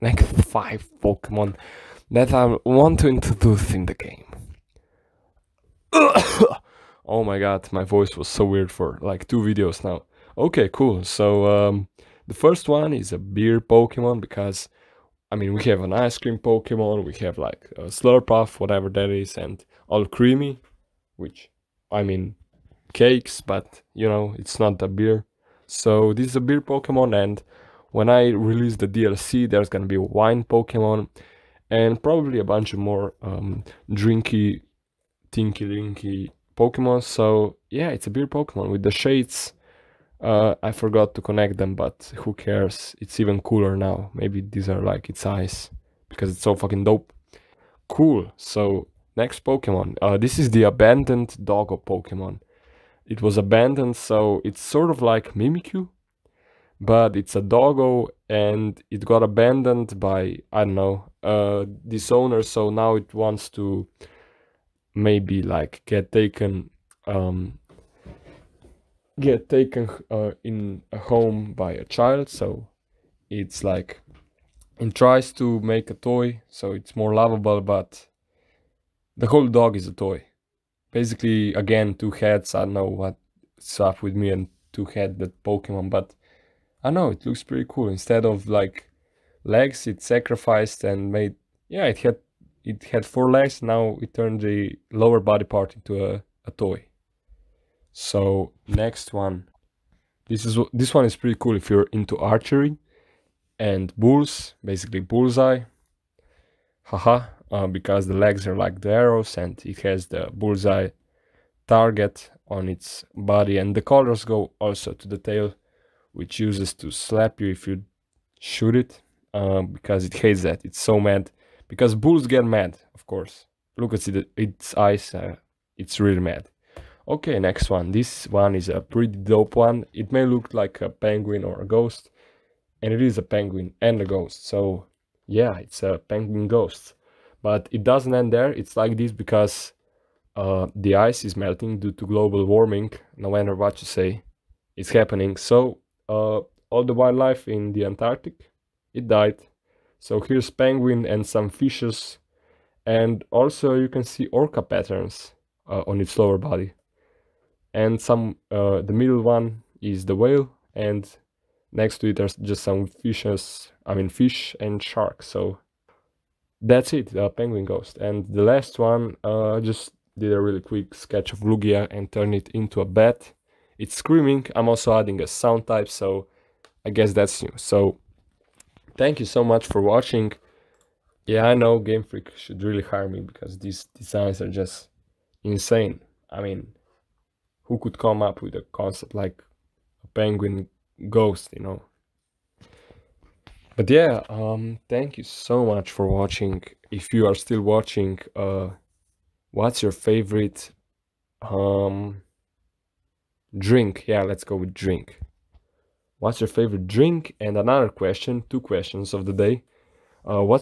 next 5 Pokemon that I want to introduce in the game. Oh my god, my voice was so weird for like 2 videos now. Okay, cool. So the first one is a beer Pokemon, because I mean, we have an ice cream Pokemon, we have like a Slurpuff, whatever that is, and all creamy, which I mean cakes, but you know, it's not a beer. So this is a beer Pokemon, and when I release the DLC, there's gonna be a wine Pokemon and probably a bunch of more drinky, tinky-linky Pokemon. So yeah, it's a beer Pokemon with the shades. I forgot to connect them, but who cares? It's even cooler now. Maybe these are like its eyes, because it's so fucking dope. Cool. So next Pokemon. This is the abandoned doggo Pokemon. It was abandoned, so it's sort of like Mimikyu, but it's a doggo, and it got abandoned by, I don't know, this owner. So now it wants to maybe like get taken in a home by a child, so it's like, and tries to make a toy, so it's more lovable, but the whole dog is a toy. Basically, again, 2 heads. I don't know what's up with me and 2-headed Pokemon, but I know it looks pretty cool. Instead of like legs, it sacrificed and made, yeah, it had 4 legs. Now it turned the lower body part into a toy. So next one, this one is pretty cool if you're into archery and bulls, basically bullseye, haha, because the legs are like the arrows and it has the bullseye target on its body, and the colors go also to the tail, which uses to slap you if you shoot it, because it hates that. It's so mad, because bulls get mad, of course. Look at its eyes, it's really mad. Okay, next one. This one is a pretty dope one. It may look like a penguin or a ghost, and it is a penguin and a ghost. So yeah, it's a penguin ghost, but it doesn't end there. It's like this because the ice is melting due to global warming. No matter what you say, it's happening. So all the wildlife in the Antarctic, it died. So here's penguin and some fishes, and also you can see orca patterns on its lower body. And some, the middle one is the whale, and next to it there's just some fishes, I mean fish and shark. So that's it, the penguin ghost. And the last one, I just did a really quick sketch of Lugia and turned it into a bat. It's screaming. I'm also adding a sound type, so I guess that's new. So thank you so much for watching. Yeah, I know Game Freak should really hire me, because these designs are just insane. I mean, who could come up with a concept like a penguin ghost, you know? But yeah, thank you so much for watching. If you are still watching, what's your favorite drink? Yeah, let's go with drink. What's your favorite drink? And another question, 2 questions of the day. What's